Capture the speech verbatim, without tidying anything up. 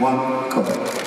one, correct.